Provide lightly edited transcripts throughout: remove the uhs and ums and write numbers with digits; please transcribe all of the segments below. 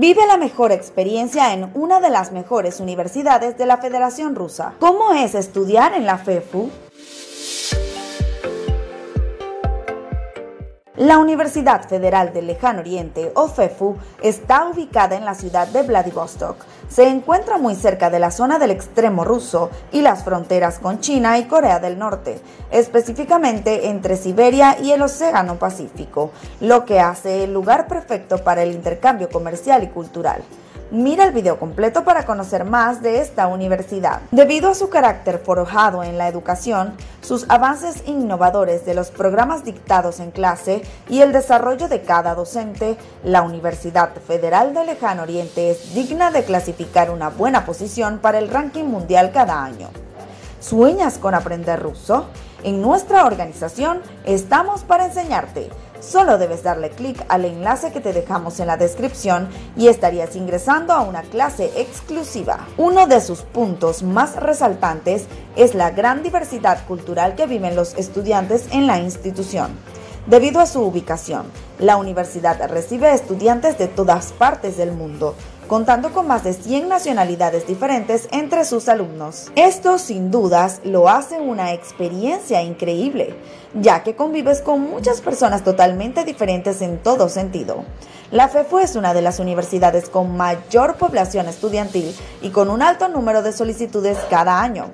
Vive la mejor experiencia en una de las mejores universidades de la Federación Rusa. ¿Cómo es estudiar en la FEFU? La Universidad Federal del Lejano Oriente, o FEFU, está ubicada en la ciudad de Vladivostok. Se encuentra muy cerca de la zona del extremo ruso y las fronteras con China y Corea del Norte, específicamente entre Siberia y el Océano Pacífico, lo que hace el lugar perfecto para el intercambio comercial y cultural. Mira el video completo para conocer más de esta universidad. Debido a su carácter forjado en la educación, sus avances innovadores de los programas dictados en clase y el desarrollo de cada docente, la Universidad Federal del Lejano Oriente es digna de clasificar una buena posición para el ranking mundial cada año. ¿Sueñas con aprender ruso? En nuestra organización estamos para enseñarte. Solo debes darle clic al enlace que te dejamos en la descripción y estarías ingresando a una clase exclusiva. Uno de sus puntos más resaltantes es la gran diversidad cultural que viven los estudiantes en la institución. Debido a su ubicación, la universidad recibe estudiantes de todas partes del mundo, contando con más de 100 nacionalidades diferentes entre sus alumnos. Esto, sin dudas, lo hace una experiencia increíble, ya que convives con muchas personas totalmente diferentes en todo sentido. La FEFU es una de las universidades con mayor población estudiantil y con un alto número de solicitudes cada año.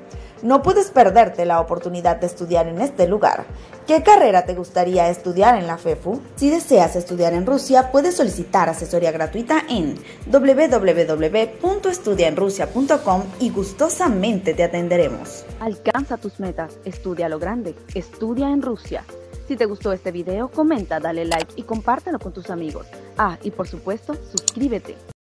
No puedes perderte la oportunidad de estudiar en este lugar. ¿Qué carrera te gustaría estudiar en la FEFU? Si deseas estudiar en Rusia, puedes solicitar asesoría gratuita en www.estudiaenrusia.com y gustosamente te atenderemos. Alcanza tus metas, estudia lo grande, estudia en Rusia. Si te gustó este video, comenta, dale like y compártelo con tus amigos. Y por supuesto, suscríbete.